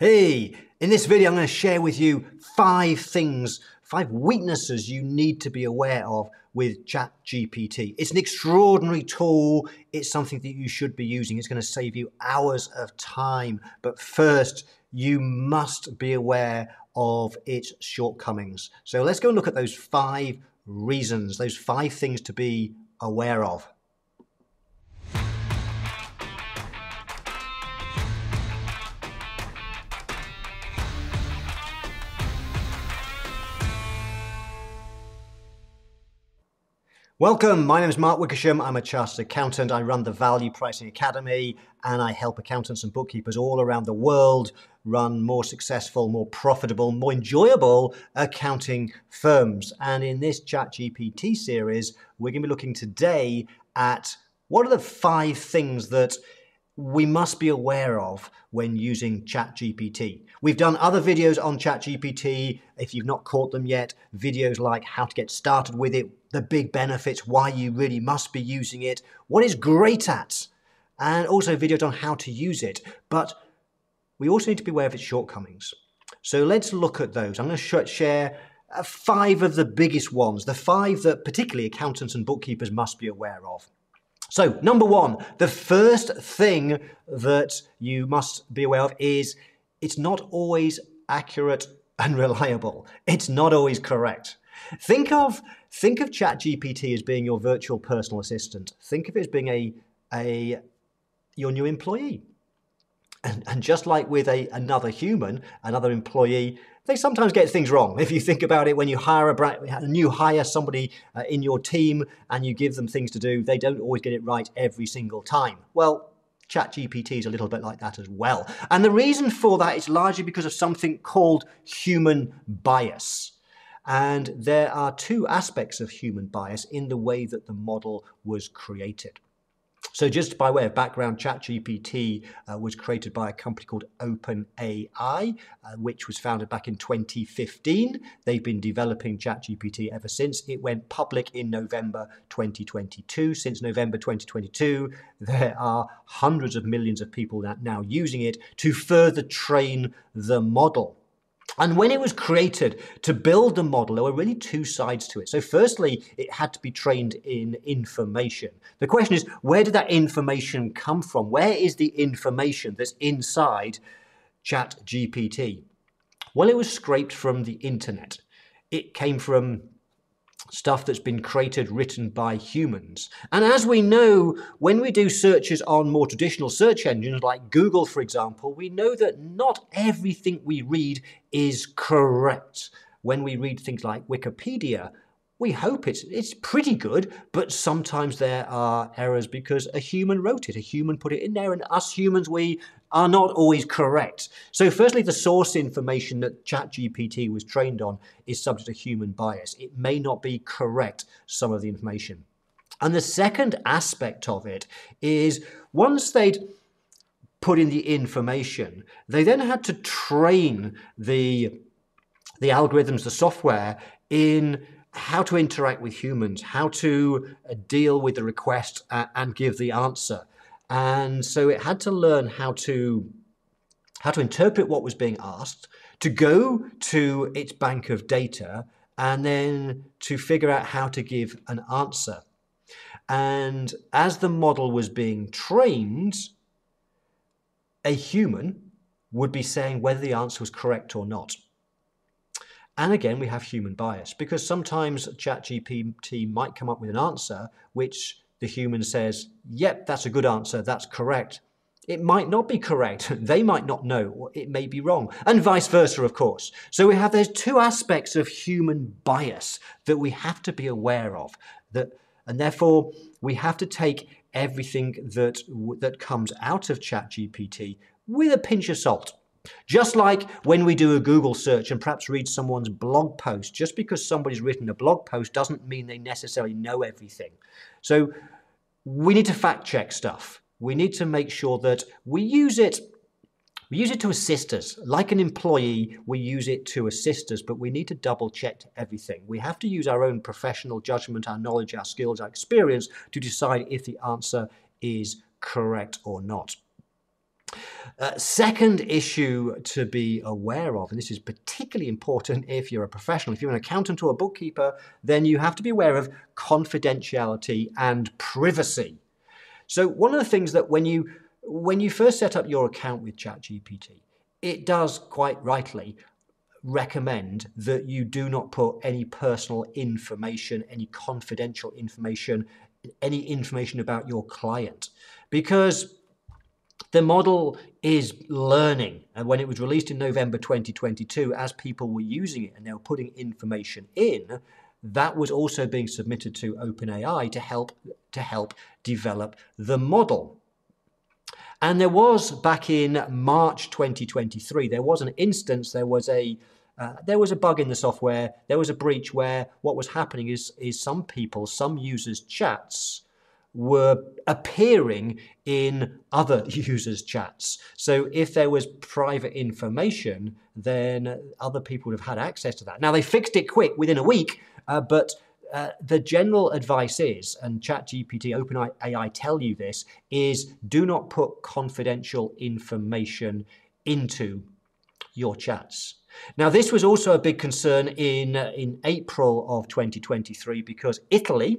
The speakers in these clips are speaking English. Hey, in this video, I'm going to share with you five weaknesses you need to be aware of with ChatGPT. It's an extraordinary tool. It's something that you should be using. It's going to save you hours of time. But first, you must be aware of its shortcomings. So let's go and look at those five reasons, those five things to be aware of. Welcome, my name is Mark Wickersham. I'm a chartered accountant. I run the Value Pricing Academy and I help accountants and bookkeepers all around the world run more successful, more profitable, more enjoyable accounting firms. And in this ChatGPT series, we're going to be looking today at what are the five things that we must be aware of when using ChatGPT. We've done other videos on ChatGPT. If you've not caught them yet, videos like how to get started with it, the big benefits, why you really must be using it, what it's great at, and also videos on how to use it. But we also need to be aware of its shortcomings. So let's look at those. I'm going to share five of the biggest ones, the five that particularly accountants and bookkeepers must be aware of. So number one, the first thing that you must be aware of is it's not always accurate and reliable. It's not always correct. Think of ChatGPT as being your virtual personal assistant. Think of it as being your new employee. And just like with another employee, they sometimes get things wrong. If you think about it, when you hire a new hire, somebody in your team, and you give them things to do, they don't always get it right every single time. Well, ChatGPT is a little bit like that as well. And the reason for that is largely because of something called human bias. And there are two aspects of human bias in the way that the model was created. So just by way of background, ChatGPT was created by a company called OpenAI, which was founded back in 2015. They've been developing ChatGPT ever since. It went public in November 2022. Since November 2022, there are hundreds of millions of people that now using it to further train the model. And when it was created to build the model, there were really two sides to it. So firstly, it had to be trained in information. The question is, where did that information come from? Where is the information that's inside ChatGPT? Well, it was scraped from the internet. It came from stuff that's been created, written by humans. And as we know, when we do searches on more traditional search engines like Google, for example, we know that not everything we read is correct. When we read things like Wikipedia, we hope it's pretty good, but sometimes there are errors because a human wrote it, a human put it in there, and us humans, we are not always correct. So firstly, the source information that ChatGPT was trained on is subject to human bias. It may not be correct, some of the information. And the second aspect of it is once they'd put in the information, they then had to train the algorithms, the software, in how to interact with humans, how to deal with the request and give the answer. And so it had to learn how to interpret what was being asked, to go to its bank of data, and then to figure out how to give an answer. And as the model was being trained, a human would be saying whether the answer was correct or not. And again, we have human bias because sometimes ChatGPT might come up with an answer which the human says, yep, that's a good answer, that's correct. It might not be correct. They might not know, or it may be wrong, and vice versa, of course. So we have those two aspects of human bias that we have to be aware of, and therefore we have to take everything that comes out of ChatGPT with a pinch of salt. Just like when we do a Google search and perhaps read someone's blog post, just because somebody's written a blog post doesn't mean they necessarily know everything. So we need to fact check stuff. We need to make sure that we use it to assist us. Like an employee, we use it to assist us, but we need to double check everything. We have to use our own professional judgment, our knowledge, our skills, our experience to decide if the answer is correct or not. Second issue to be aware of, and this is particularly important if you're a professional, if you're an accountant or a bookkeeper, then you have to be aware of confidentiality and privacy. So one of the things that when you first set up your account with ChatGPT, it does quite rightly recommend that you do not put any personal information, any confidential information, any information about your client, because the model is learning. And when it was released in November 2022, as people were using it and they were putting information in, that was also being submitted to OpenAI to help develop the model. And there was, back in March 2023, there was an instance, there was a bug in the software, there was a breach where what was happening is some users' chats were appearing in other users' chats. So if there was private information, then other people would have had access to that. Now, they fixed it quick, within a week, but the general advice is, and ChatGPT, OpenAI tell you this, is do not put confidential information into your chats. Now, this was also a big concern in April of 2023 because Italy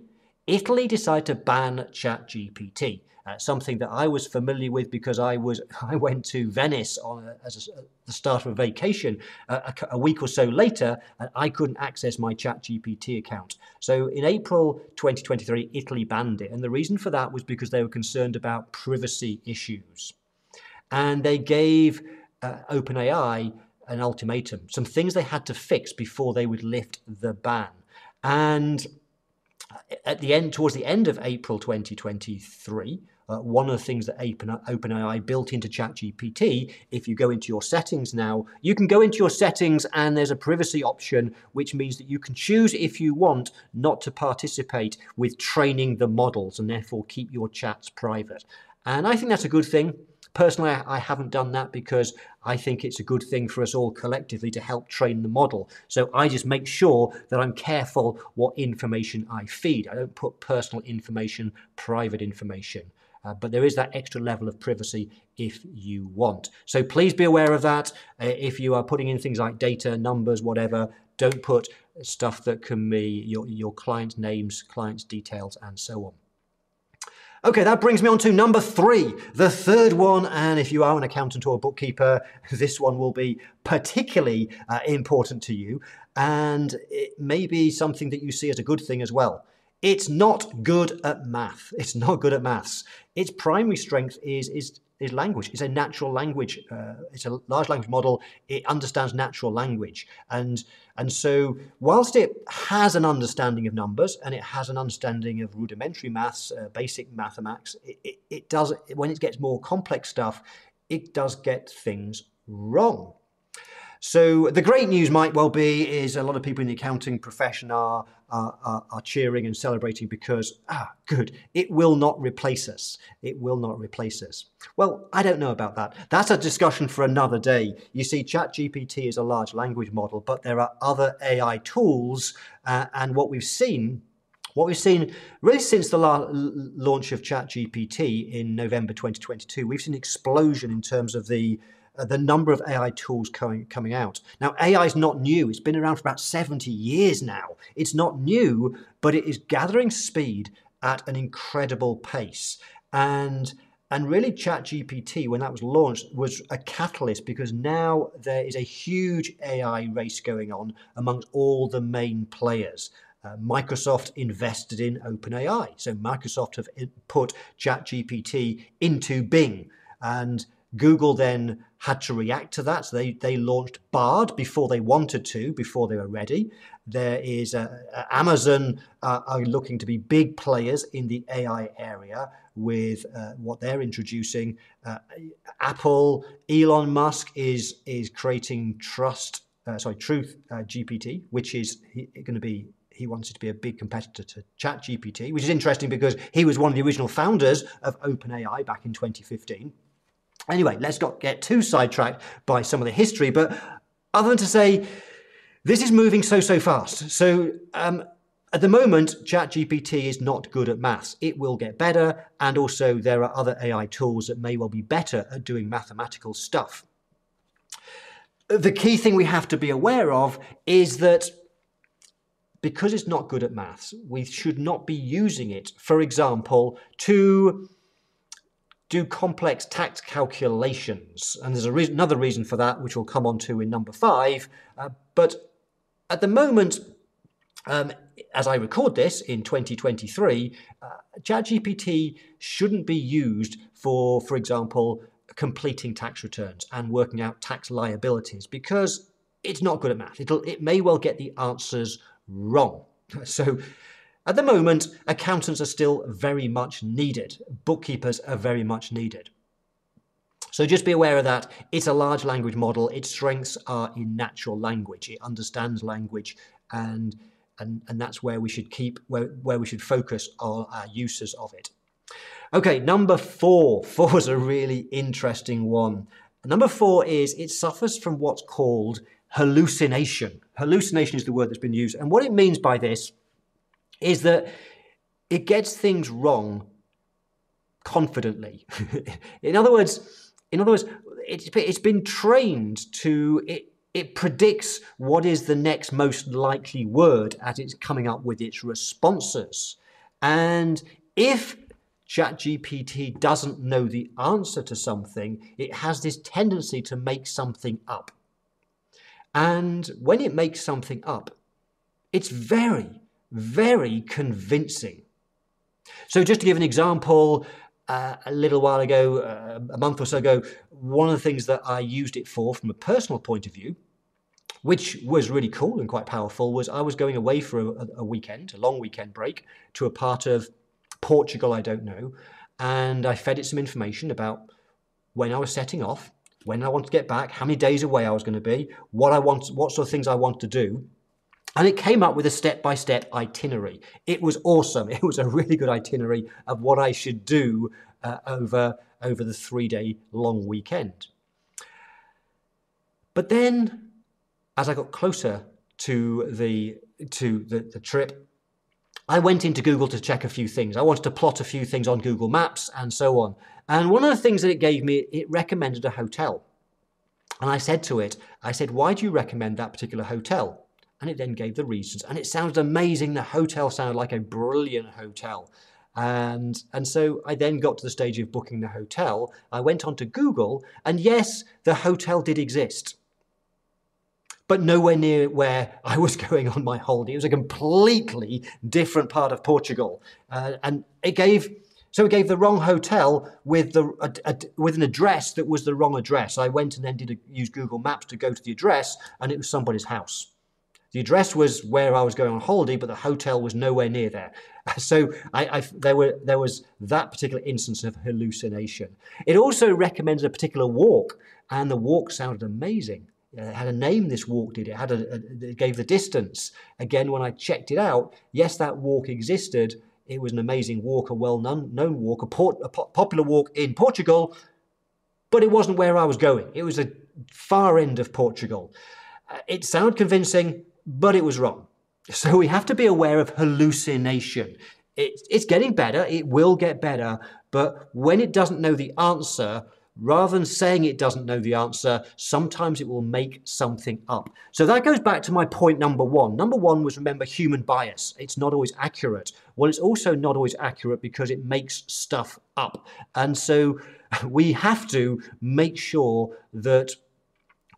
decided to ban ChatGPT, something that I was familiar with because I went to Venice as the start of a vacation a week or so later, and I couldn't access my ChatGPT account. So in April 2023, Italy banned it, and the reason for that was because they were concerned about privacy issues, and they gave OpenAI an ultimatum, some things they had to fix before they would lift the ban, and at the end, towards the end of April 2023, one of the things that OpenAI built into ChatGPT, if you go into your settings now, you can go into your settings and there's a privacy option, which means that you can choose, if you want, not to participate with training the models and therefore keep your chats private. And I think that's a good thing. Personally, I haven't done that because I think it's a good thing for us all collectively to help train the model. So I just make sure that I'm careful what information I feed. I don't put personal information, private information. But there is that extra level of privacy if you want. So please be aware of that. If you are putting in things like data, numbers, whatever, don't put stuff that can be your client's names, client's details, and so on. Okay, that brings me on to number three, the third one, and if you are an accountant or a bookkeeper, this one will be particularly important to you, and it may be something that you see as a good thing as well. It's not good at math. It's not good at maths. Its primary strength is language. It's a natural language. It's a large language model. It understands natural language. And so whilst it has an understanding of numbers and it has an understanding of rudimentary maths, basic mathematics, it does, when it gets more complex stuff, it does get things wrong. So the great news might well be is a lot of people in the accounting profession are cheering and celebrating because, good, it will not replace us. It will not replace us. Well, I don't know about that. That's a discussion for another day. You see, ChatGPT is a large language model, but there are other AI tools, and what we've seen really since the launch of ChatGPT in November 2022, we've seen an explosion in terms of the number of AI tools coming out. Now, AI is not new. It's been around for about 70 years now. It's not new, but it is gathering speed at an incredible pace. And really, ChatGPT, when that was launched, was a catalyst because now there is a huge AI race going on amongst all the main players. Microsoft invested in OpenAI. So Microsoft have put ChatGPT into Bing, and Google then had to react to that, so they launched Bard before they wanted to, before they were ready. There is Amazon are looking to be big players in the AI area with what they're introducing. Apple, Elon Musk is creating Truth GPT, which is going to be. He wanted to be a big competitor to ChatGPT, which is interesting because he was one of the original founders of OpenAI back in 2015. Anyway, let's not get too sidetracked by some of the history, but other than to say, this is moving so fast. So At the moment, ChatGPT is not good at maths. It will get better, and also there are other AI tools that may well be better at doing mathematical stuff. The key thing we have to be aware of is that because it's not good at maths, we should not be using it, for example, to do complex tax calculations. And there's a reason, another reason for that, which we'll come on to in number 5. But at the moment, as I record this in 2023, ChatGPT shouldn't be used for example, completing tax returns and working out tax liabilities, because it's not good at math. It may well get the answers wrong. So at the moment, accountants are still very much needed. Bookkeepers are very much needed. So just be aware of that. It's a large language model. Its strengths are in natural language. It understands language, and that's where we should keep, where we should focus on our uses of it. Okay, number 4. 4 is a really interesting one. Number 4 is it suffers from what's called hallucination. Hallucination is the word that's been used. And what it means by this is that it gets things wrong confidently. In other words, it's been trained to, it predicts what is the next most likely word as it's coming up with its responses. And if ChatGPT doesn't know the answer to something, it has this tendency to make something up. And when it makes something up, it's very, very convincing. So just to give an example, a little while ago, a month or so ago, one of the things that I used it for from a personal point of view, which was really cool and quite powerful, was I was going away for a weekend, a long weekend break, to a part of Portugal, I don't know, and I fed it some information about when I was setting off, when I wanted to get back, how many days away I was going to be, what sort of things I want to do, and it came up with a step-by-step itinerary. It was awesome. It was a really good itinerary of what I should do over the 3-day long weekend. But then, as I got closer to the trip, I went into Google to check a few things. I wanted to plot a few things on Google Maps and so on. And one of the things that it gave me, it recommended a hotel. And I said to it, I said, why do you recommend that particular hotel? And it then gave the reasons. And it sounded amazing. The hotel sounded like a brilliant hotel. And so I then got to the stage of booking the hotel. I went onto Google, and yes, the hotel did exist, but nowhere near where I was going on my holiday. It was a completely different part of Portugal. And it gave the wrong hotel with an address that was the wrong address. I went and then used Google Maps to go to the address, and it was somebody's house. The address was where I was going on holiday, but the hotel was nowhere near there. So there was that particular instance of hallucination. It also recommended a particular walk, and the walk sounded amazing. It had a name, this walk did. It gave the distance. Again, when I checked it out, yes, that walk existed. It was an amazing walk, a well-known walk, a popular walk in Portugal, but it wasn't where I was going. It was a far end of Portugal. It sounded convincing, but it was wrong. So we have to be aware of hallucination. It's getting better. It will get better. But when it doesn't know the answer, rather than saying it doesn't know the answer, sometimes it will make something up. So that goes back to my point number 1. Number 1 was, remember, human bias. It's not always accurate. Well, it's also not always accurate because it makes stuff up. And so we have to make sure that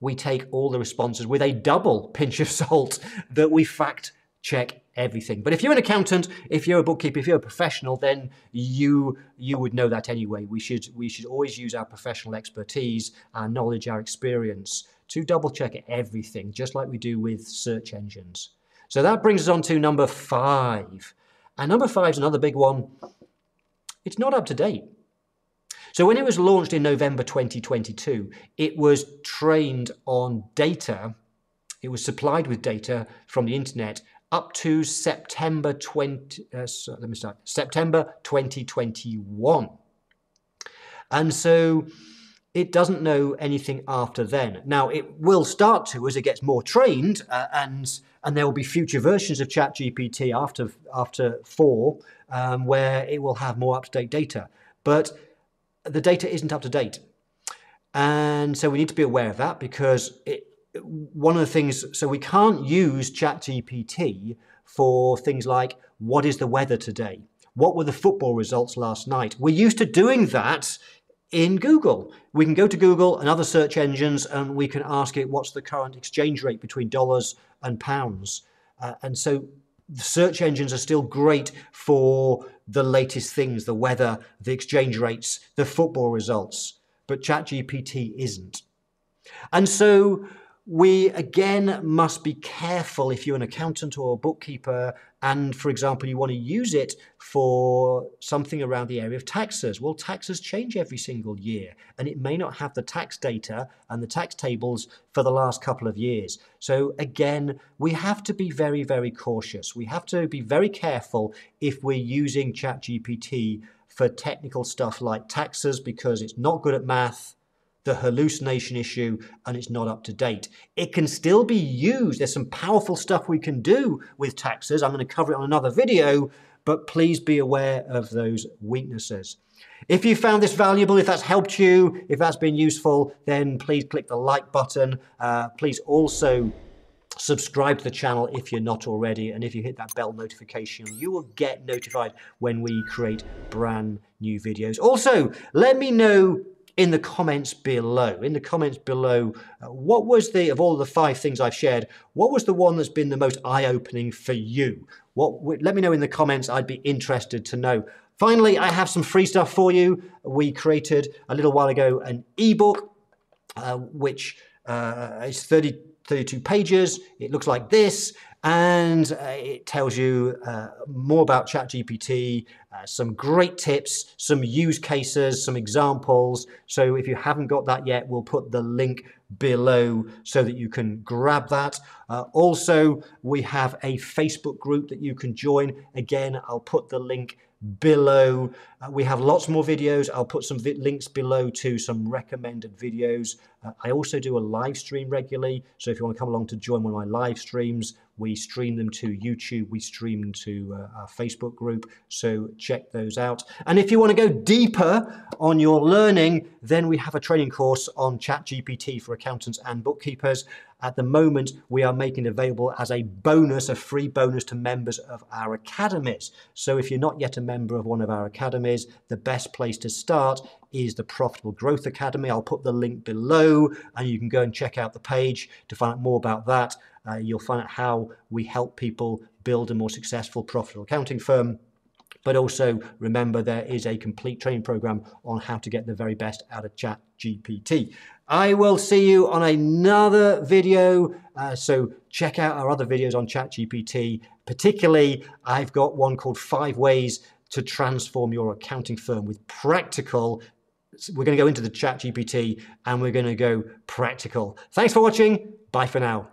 we take all the responses with a double pinch of salt, that we fact check everything. But if you're an accountant, if you're a bookkeeper, if you're a professional, then you would know that anyway. We should always use our professional expertise, our knowledge, our experience to double check everything, just like we do with search engines. So that brings us on to number 5. And number 5 is another big one. It's not up to date. So when it was launched in November 2022, it was trained on data. It was supplied with data from the internet up to September 2021. And so it doesn't know anything after then. Now, it will start to as it gets more trained, and there will be future versions of ChatGPT after 4 where it will have more up-to-date data. But the data isn't up to date. And so we need to be aware of that, because one of the things, so we can't use ChatGPT for things like, what is the weather today? What were the football results last night? We're used to doing that in Google. We can go to Google and other search engines and we can ask it, what's the current exchange rate between dollars and pounds? And so the search engines are still great for the latest things, the weather, the exchange rates, the football results. But ChatGPT isn't. And so we, again, must be careful if you're an accountant or a bookkeeper and, for example, you want to use it for something around the area of taxes. Well, taxes change every single year, and it may not have the tax data and the tax tables for the last couple of years. So, again, we have to be very, very cautious. We have to be very careful if we're using ChatGPT for technical stuff like taxes, because it's not good at math, the hallucination issue, and it's not up to date. It can still be used. There's some powerful stuff we can do with taxes. I'm going to cover it on another video, but please be aware of those weaknesses. If you found this valuable, if that's helped you, if that's been useful, then please click the like button. Please also subscribe to the channel if you're not already, and if you hit that bell notification, you will get notified when we create brand new videos. Also, let me know in the comments below, what was of all the 5 things I've shared, what was the one that's been the most eye-opening for you? Let me know in the comments, I'd be interested to know. Finally, I have some free stuff for you. We created, a little while ago, an ebook, which is 32 pages. It looks like this, and it tells you more about ChatGPT, some great tips, some use cases, some examples. So if you haven't got that yet, we'll put the link below so that you can grab that. Also, we have a Facebook group that you can join. Again, I'll put the link below. We have lots more videos. I'll put some links below to some recommended videos. I also do a live stream regularly, so if you want to come along to join one of my live streams, we stream them to YouTube, we stream them to our Facebook group, so check those out. And if you want to go deeper on your learning, then we have a training course on ChatGPT for accountants and bookkeepers. At the moment, we are making it available as a bonus, a free bonus to members of our academies. So if you're not yet a member of one of our academies, the best place to start is the Profitable Growth Academy. I'll put the link below and you can go and check out the page to find out more about that. You'll find out how we help people build a more successful, profitable accounting firm. But also remember, there is a complete training program on how to get the very best out of ChatGPT. I will see you on another video. So check out our other videos on ChatGPT. Particularly, I've got one called 5 Ways to Transform Your Accounting Firm with Practical. We're going to go into the ChatGPT and we're going to go practical. Thanks for watching. Bye for now.